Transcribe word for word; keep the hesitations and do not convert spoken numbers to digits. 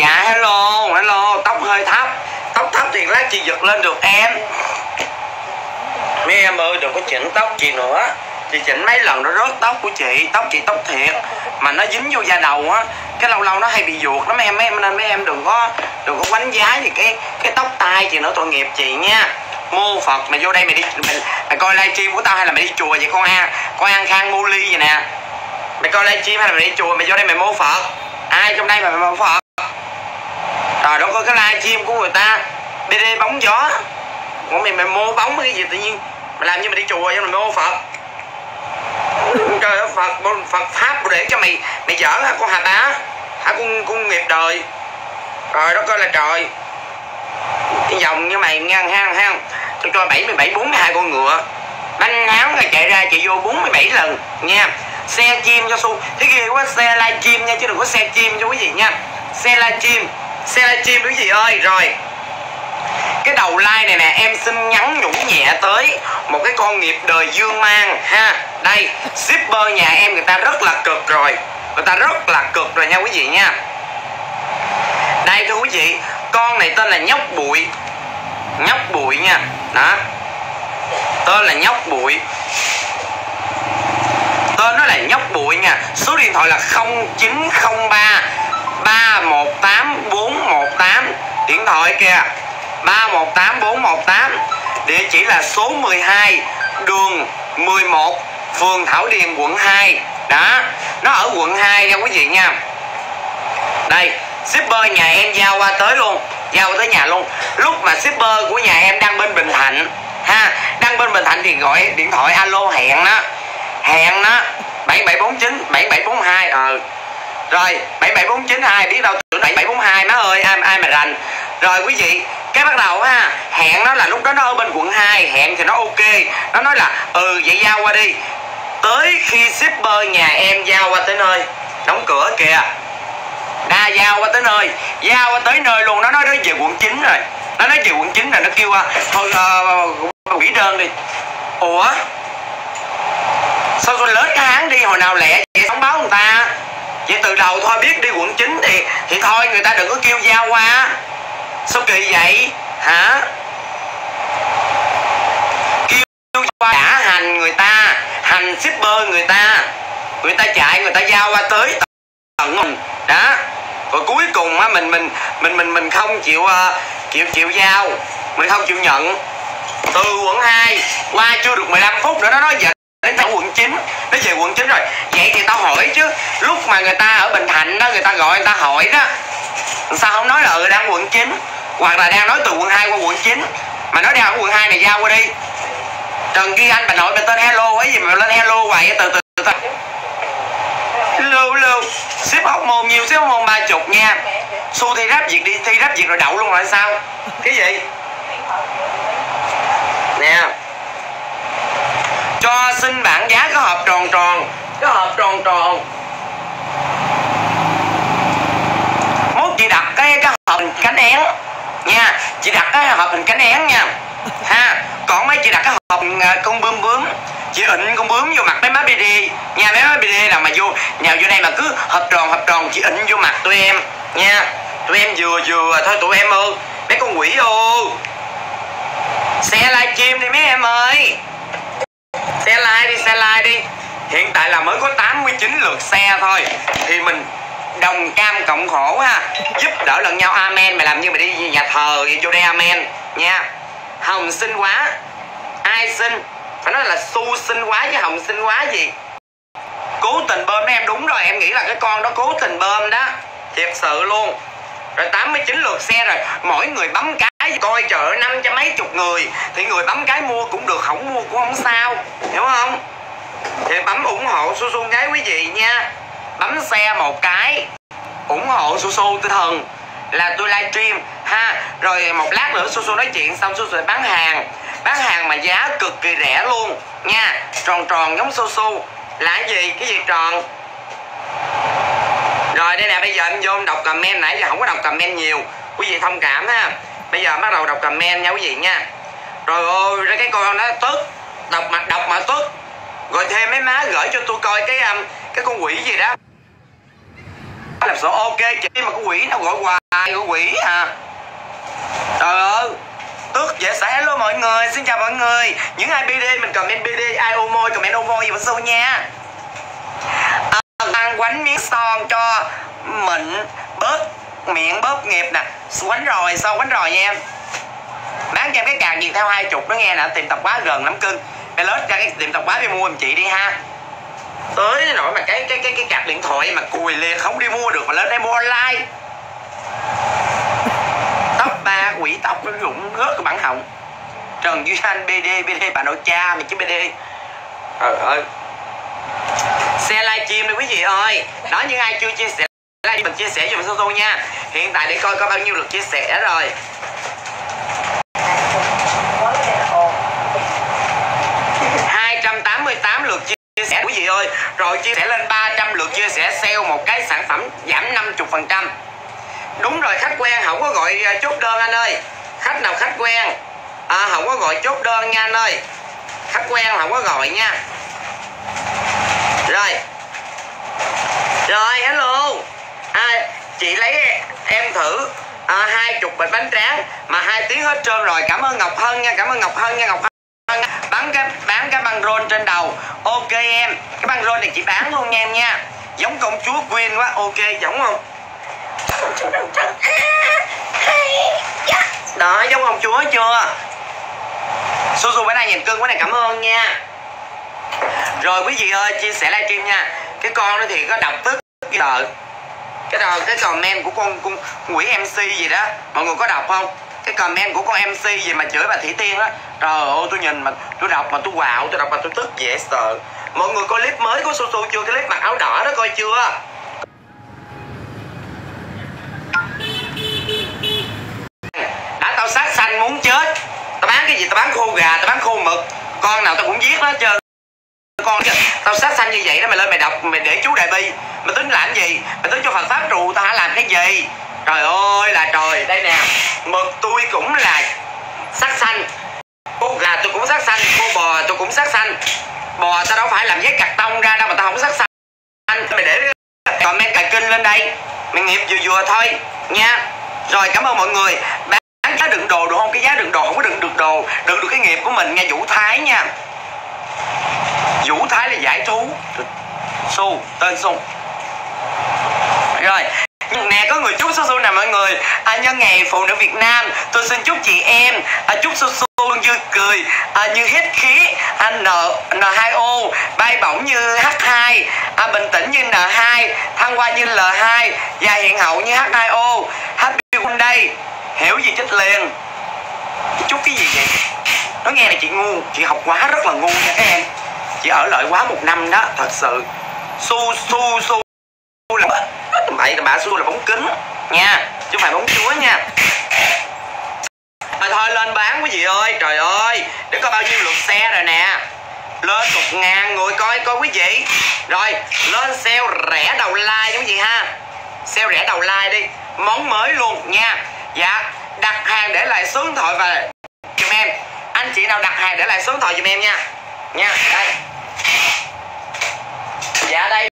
Dạ hello, hello, tóc hơi thấp. Tóc thấp thì lát chị giật lên được em. Mấy em ơi đừng có chỉnh tóc chị nữa. Chị chỉnh mấy lần nó rớt tóc của chị. Tóc chị tóc thiệt mà nó dính vô da đầu á, cái lâu lâu nó hay bị ruột lắm em mấy em, nên mấy em đừng có đừng có quánh giá gì cái cái tóc tai chị nữa, tội nghiệp chị nha. Mô Phật, mày vô đây mày đi mày, mày coi livestream của tao hay là mày đi chùa vậy con ha? Con ăn khang mua ly vậy nè, mày coi livestream hay là mày đi chùa? Mày vô đây mày mô Phật, ai trong đây mà mày mô Phật? Trời đâu có cái livestream của người ta đi đi bóng gió, còn mày mày mô bóng cái gì tự nhiên mày làm như mày đi chùa vậy, mày mô Phật. Trời ơi, Phật, Phật Pháp để cho mày, mày dở hả con Hà Bá? Hả con, con nghiệp đời? Trời đất ơi là trời. Cái dòng như mày ngang hang hang. Tôi cho bảy mươi bảy, bốn mươi hai con ngựa. Bánh áo rồi chạy ra chạy vô bốn mươi bảy lần nha. Xe chim cho Su. Thế ghê quá, xe live chim nha, chứ đừng có xe chim cho quý vị nha. Xe live chim, xe live chim quý vị ơi. Rồi cái đầu like này nè, em xin nhắn nhủ nhẹ tới một cái con nghiệp đời dương mang ha. Đây, shipper nhà em người ta rất là cực rồi, người ta rất là cực rồi nha quý vị nha. Đây thưa quý vị, con này tên là nhóc bụi. Nhóc bụi nha. Đó, tên là nhóc bụi, tên nó là nhóc bụi nha. Số điện thoại là không chín không ba, ba một tám, bốn một tám. Điện thoại kìa, ba một tám, bốn một tám. Địa chỉ là số mười hai đường mười một, phường Thảo Điền, quận hai. Đó, nó ở quận hai nha quý vị nha. Đây, shipper nhà em giao qua tới luôn, giao tới nhà luôn. Lúc mà shipper của nhà em đang bên Bình Thạnh ha, đang bên Bình Thạnh thì gọi điện thoại alo hẹn đó, hẹn đó bảy bảy bốn chín, bảy bảy bốn hai. Ờ rồi bảy bảy bốn chín hai, biết đâu tưởng bảy bảy bốn hai má ơi, ai, ai mà rành. Rồi quý vị, cái bắt đầu ha, hẹn nó là lúc đó nó ở bên quận hai, hẹn thì nó ok, nó nói là ừ vậy giao qua đi. Tới khi shipper nhà em giao qua tới nơi, đóng cửa kìa. Đa giao qua tới nơi, giao qua tới nơi luôn, nó nói về quận chín rồi. Nó nói về quận chín rồi, nó kêu thôi uh, nghỉ đơn đi. Ủa sao con lết tháng đi, hồi nào lẹ vậy, không báo người ta. Vậy từ đầu thôi biết đi quận chín thì thì thôi người ta đừng có kêu giao qua. Sao kỳ vậy hả? Kêu qua đã hành người ta, hành shipper người ta, người ta chạy người ta giao qua tới tận mình đó. Rồi cuối cùng á mình mình mình mình mình không chịu uh, chịu chịu giao, mình không chịu nhận. Từ quận hai qua chưa được mười lăm phút nữa nó nói về đến quận chín, nó về quận chín rồi. Vậy thì tao hỏi chứ, lúc mà người ta ở Bình Thạnh đó, người ta gọi người ta hỏi đó, sao không nói là ừ, đang quận chín, hoặc là đang nói từ quận hai qua quận chín, mà nói đang ở quận hai này giao qua đi. Trần Duy Anh bà nội bà tên hello ấy gì mà lên hello hoài, từ từ từ từ lưu lưu. Ship hóc môn nhiều, ship hóc môn ba chục nha. Su thi ráp việc đi, thi ráp việc rồi đậu luôn rồi sao? Cái gì nè, cho xin bảng giá có hộp tròn tròn, có hộp tròn tròn. Chị đặt cái, cái hộp hình cánh én nha, chị đặt cái hộp hình cánh én nha ha. Còn mấy chị đặt cái hộp con bướm bướm, chị ịnh con bướm vô mặt mấy má bê đê nha. Mấy má bê đê nào mà vô nhào vô đây mà cứ hộp tròn hộp tròn, chị ịnh vô mặt tụi em nha. Tụi em vừa vừa thôi tụi em ơi, mấy con quỷ ô. Xe live stream đi mấy em ơi, xe live đi, xe live đi. Hiện tại là mới có tám mươi chín lượt xe thôi, thì mình đồng cam cộng khổ ha, giúp đỡ lẫn nhau. Amen. Mày làm như mày đi nhà thờ vậy, vô đây amen nha. Hồng xinh quá, ai xinh? Phải nói là Su xinh quá chứ Hồng xinh quá gì. Cố tình bơm đó em, đúng rồi, em nghĩ là cái con đó cố tình bơm đó, thiệt sự luôn. Rồi tám mươi chín lượt xe rồi, mỗi người bấm cái coi chợ năm trăm mấy chục người thì người bấm cái mua cũng được, không mua cũng không sao, hiểu không? Thì bấm ủng hộ Su Su cái quý vị nha, bấm xe một cái ủng hộ Su Su tinh thần là tôi livestream ha. Rồi một lát nữa Su Su nói chuyện xong Su Su sẽ bán hàng, bán hàng mà giá cực kỳ rẻ luôn nha. Tròn tròn giống Su Su là cái gì, cái gì tròn. Rồi đây nè, bây giờ em vô em đọc comment, nãy giờ không có đọc comment nhiều, quý vị thông cảm ha. Bây giờ bắt đầu đọc comment nha quý vị nha. Rồi ôi ra cái con đó tức, đọc mà đọc mà tức. Rồi thêm mấy má gửi cho tôi coi cái cái con quỷ gì đó. làm sổ ok chị, mà có quỷ nó gọi hoài, có quỷ à. Trời ơi, Tước dễ sáng. Hello mọi người, xin chào mọi người. Những ai bê đê mình comment bê đê, ai ô môi comment ô môi gì mà sâu nha. À, ăn quánh miếng son cho mình bớt miệng bóp nghiệp nè. Quánh rồi, son quánh rồi nha em. Bán cho em cái càng gì theo hai chục đó nghe nè, tìm tập quá gần lắm cưng. Mày lết ra cái tiệm tập quá đi mua em chị đi ha. Tới nổi mà cái cái cái cái cặp điện thoại mà cùi liệt không đi mua được mà lên đây mua online. Tóc ba quỷ tóc nó rụng rớt cái bản họng. Trần Duy Anh bê đê, bê đê bà nội cha mày chứ bê đê. Trời ơi. Share live stream đi quý vị ơi. Đó, những ai chưa chia sẻ like mình chia sẻ giùm Su Su nha. Hiện tại để coi có bao nhiêu lượt chia sẻ rồi. tám lượt chia sẻ quý vị ơi. Rồi chia sẻ lên ba trăm lượt chia sẻ, sale một cái sản phẩm giảm năm mươi phần trăm. Đúng rồi, khách quen không có gọi chốt đơn anh ơi. Khách nào khách quen à, không có gọi chốt đơn nha anh ơi. Khách quen không có gọi nha. Rồi. Rồi hello à, chị lấy em thử hai à, chục bịch bánh tráng mà hai tiếng hết trơn rồi. Cảm ơn Ngọc Hân nha, cảm ơn Ngọc Hân nha, Ngọc Hân. Bán cái, bán cái băng rôn trên đầu. Ok em, cái băng rôn này chị bán luôn nha em nha. Giống công chúa Queen quá. Ok, giống không? Đó, giống công chúa chưa? Su Su bữa nay nhìn cưng quá này, cảm ơn nha. Rồi quý vị ơi, chia sẻ livestream nha. Cái con đó thì có đọc tức giờ. Cái đầu, cái comment của con, con Nguyễn em xê gì đó, mọi người có đọc không? Cái comment của con em xê gì mà chửi bà Thủy Tiên á. Trời ơi, tôi nhìn mà tôi đọc mà tôi quạo, tôi đọc mà tôi tức dễ sợ. Mọi người coi clip mới của Su Su chưa? Cái clip mặc áo đỏ đó coi chưa? Đã tao sát sanh muốn chết. Tao bán cái gì? Tao bán khô gà, tao bán khô mực. Con nào tao cũng giết hết trơn. Con tao sát sanh như vậy đó, mày lên mày đọc, mày để chú Đại Bi. Mày tính làm gì? Mày tính cho Phật Pháp trụ tao hả, làm cái gì? Trời ơi là trời, đây nè. Mực tôi cũng là sát sanh, cô gà tôi cũng sát sanh, cô bò tôi cũng sát sanh. Bò tao đâu phải làm giấy cạc tông ra đâu mà tao không sát sanh. Mày để comment cài kinh lên đây, mày nghiệp vừa vừa thôi nha. Rồi cảm ơn mọi người. Bán giá đựng đồ được không? Cái giá đựng đồ không có đựng được đồ, đựng được cái nghiệp của mình nghe. Vũ Thái nha, Vũ Thái là giải thú Su, tên Su. Rồi nè, có người chúc Su Su nè mọi người. À, nhân ngày phụ nữ Việt Nam, tôi xin chúc chị em à, chúc Su Su luôn vui cười à, như hít khí à, N hai O, bay bổng như H hai à, bình tĩnh như N hai, thăng hoa như L hai và hiện hậu như H hai O. Happy one day. Hiểu gì chết liền. Chúc cái gì vậy? Nói nghe là chị ngu, chị học quá rất là ngu nha các em. Chị ở lại quá một năm đó, thật sự. Su Su Su là vậy, là bà Su là bóng kính nha, chứ không phải bóng chúa nha. Thôi thôi lên bán quý vị ơi, trời ơi, để có bao nhiêu lượt xe rồi nè. Lên một ngàn người coi coi quý vị. Rồi, lên sale rẻ đầu like quý vị ha. Sale rẻ đầu like đi, món mới luôn nha. Dạ, đặt hàng để lại số điện thoại và giùm em. Anh chị nào đặt hàng để lại số điện thoại giùm em nha. Nha, đây. Dạ đây.